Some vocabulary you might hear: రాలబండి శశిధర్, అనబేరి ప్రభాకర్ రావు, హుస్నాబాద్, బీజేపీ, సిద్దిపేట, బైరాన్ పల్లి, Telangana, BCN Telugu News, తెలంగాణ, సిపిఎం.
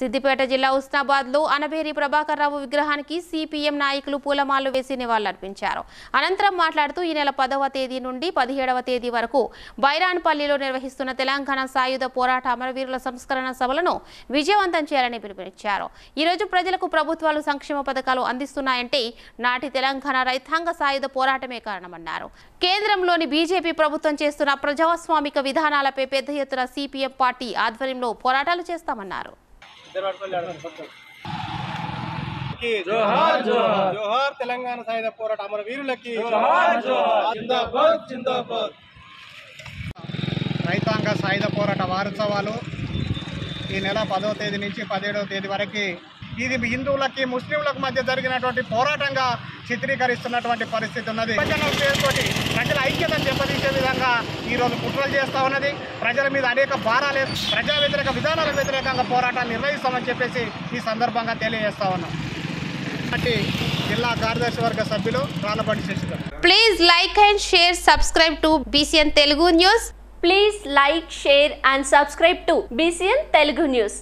సిద్దిపేట జిల్లా హుస్నాబాద్ లో అనబేరి ప్రభాకర్ రావు విగ్రహానికి సిపిఎం నాయకులు పూలమాలలు వేసి నివాళులర్పించారు. అనంతరం మాట్లాడుతూ ఈ నెల 10వ తేదీ నుండి 17వ తేదీ వరకు బైరాన్ పల్లిలో నిర్వహిస్తున్న తెలంగాణ సాయుధ పోరాట అమరవీరుల సంస్మరణ సభలను విజయవంతం చేయాలని పిలుపునిచ్చారు. ఈ రోజు ప్రజలకు ప్రభుత్వాలు సంక్షేమ పథకాలు అందిస్తున్నాయంటే నాటి తెలంగాణ రైతాంగ సాయుధ పోరాటమే కారణమన్నారు. కేంద్రంలోని బీజేపీ ప్రభుత్వం చేస్తున్న ప్రజాస్వామిక విధానాలపై పెద్ద ఎత్తున సిపిఎం పార్టీ ఆధ్వర్యంలో పోరాటాలు చేస్తామన్నారు. जोहार जोहार जोहार तेलंगाना सायुध पोराट अमरवीरुलकी जोहार जोहार जिंदाबाद जिंदाबाद रैतांग सायुध पोराट वारोत्सवालु ई नेल 10వ తేదీ నుంచి 17వ తేదీ వరకు ఇది హిందువులకి ముస్లింలకు మధ్య జరిగినటువంటి పోరాటంగా చిత్రీకరిస్తున్నటువంటి పరిస్థితి ఉన్నది. తోటి ప్రజల ఐక్యతను దెబ్బతీసే విధంగా ఈరోజు కుట్రలు చేస్తూ ఉన్నది. ప్రజల మీద అనేక భారాలు ప్రజా వ్యతిరేక విధానాలకు వ్యతిరేకంగా పోరాటాలు నిర్వహిస్తామని చెప్పేసి ఈ సందర్భంగా తెలియజేస్తా ఉన్నాం. అంటే జిల్లా కార్యదర్శి వర్గ సభ్యులు రాలబండి శశిధర్. Please like and share subscribe to BCN Telugu News. Please like, share and subscribe to BCN Telugu News.